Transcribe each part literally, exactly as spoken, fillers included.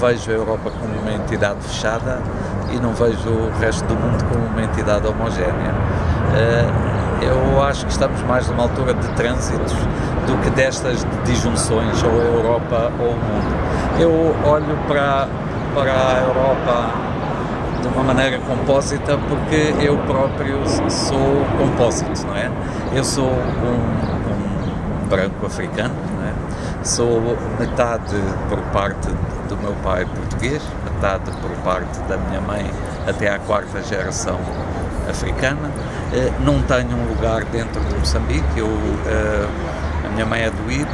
vejo a Europa como uma entidade fechada e não vejo o resto do mundo como uma entidade homogénea. Eu acho que estamos mais numa altura de trânsitos do que destas disjunções, ou a Europa ou o mundo. Eu olho para, para a Europa de uma maneira compósita, porque eu próprio sou compósito, não é? Eu sou um, um branco africano, não é? Sou metade por parte do meu pai português, metade por parte da minha mãe até à quarta geração africana. Não tenho um lugar dentro de Moçambique. Eu, a minha mãe é do Ibo,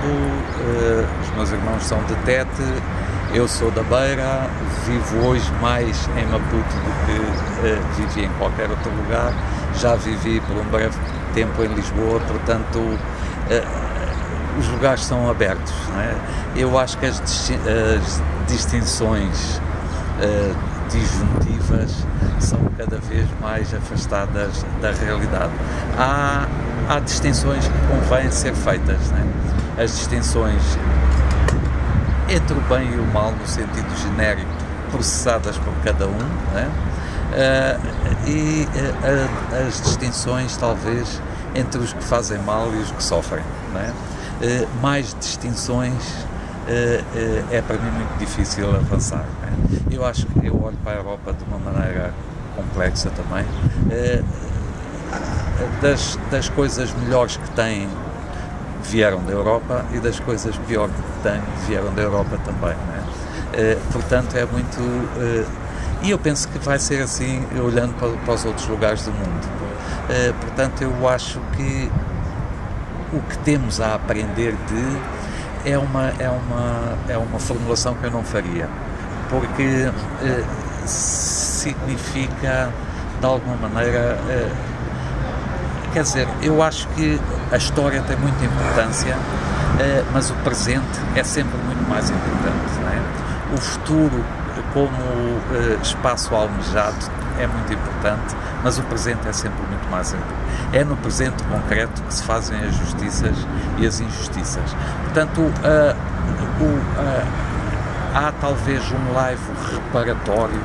os meus irmãos são de Tete. Eu sou da Beira, vivo hoje mais em Maputo do que eh, vivi em qualquer outro lugar. Já vivi por um breve tempo em Lisboa, portanto, eh, os lugares são abertos, não é? Eu acho que as, disti as distinções eh, disjuntivas são cada vez mais afastadas da realidade. Há, há distinções que convêm ser feitas, não é? As distinções entre o bem e o mal, no sentido genérico, processadas por cada um, né? uh, e uh, as distinções, talvez, entre os que fazem mal e os que sofrem, né? uh, mais distinções uh, uh, é para mim muito difícil avançar, né? Eu acho que eu olho para a Europa de uma maneira complexa também, uh, das, das coisas melhores que tem vieram da Europa, e das coisas piores que têm vieram da Europa também, né? Eh, portanto é muito, eh, e eu penso que vai ser assim olhando para, para os outros lugares do mundo. Eh, portanto eu acho que o que temos a aprender de é uma, é uma, é uma formulação que eu não faria, porque eh, significa de alguma maneira, eh, quer dizer, eu acho que a história tem muita importância, mas o presente é sempre muito mais importante, não é? O futuro, como espaço almejado, é muito importante, mas o presente é sempre muito mais importante. É no presente concreto que se fazem as justiças e as injustiças. Portanto, há talvez um laivo reparatório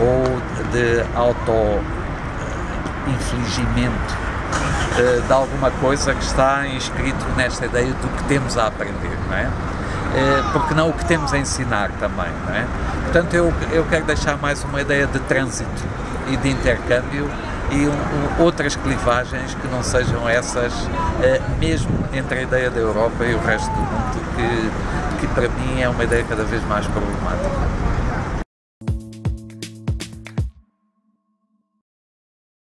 ou de auto-infligimento de alguma coisa que está inscrito nesta ideia do que temos a aprender, não é? Porque não o que temos a ensinar também, não é? Portanto, eu, eu quero deixar mais uma ideia de trânsito e de intercâmbio e um, outras clivagens que não sejam essas, mesmo entre a ideia da Europa e o resto do mundo, que, que para mim é uma ideia cada vez mais problemática.